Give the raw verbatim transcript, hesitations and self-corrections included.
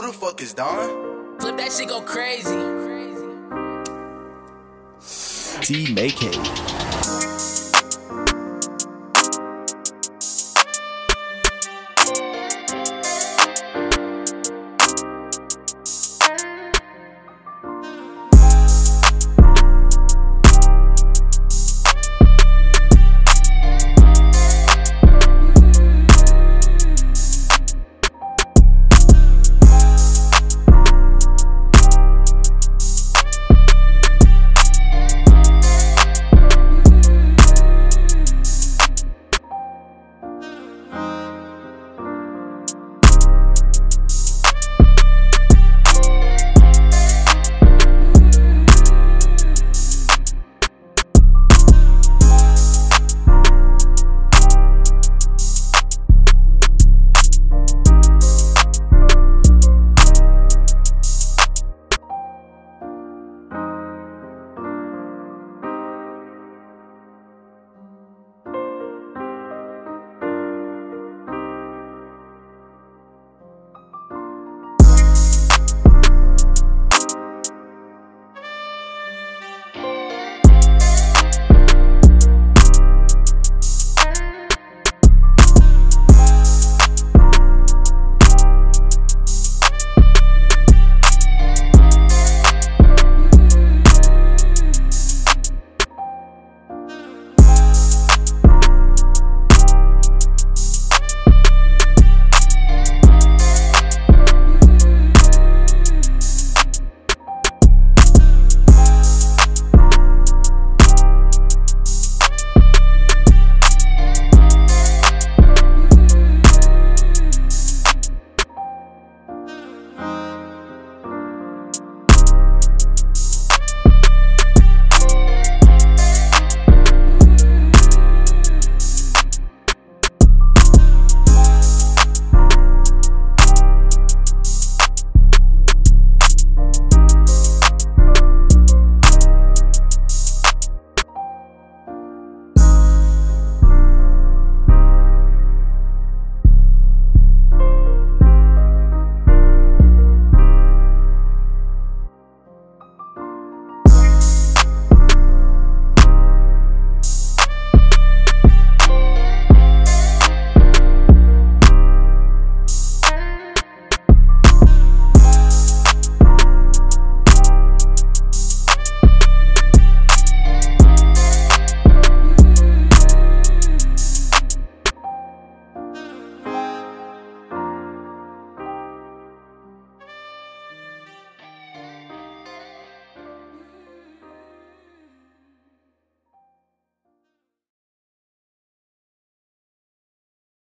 who the fuck is Don? Flip that shit, go crazy. T M A K.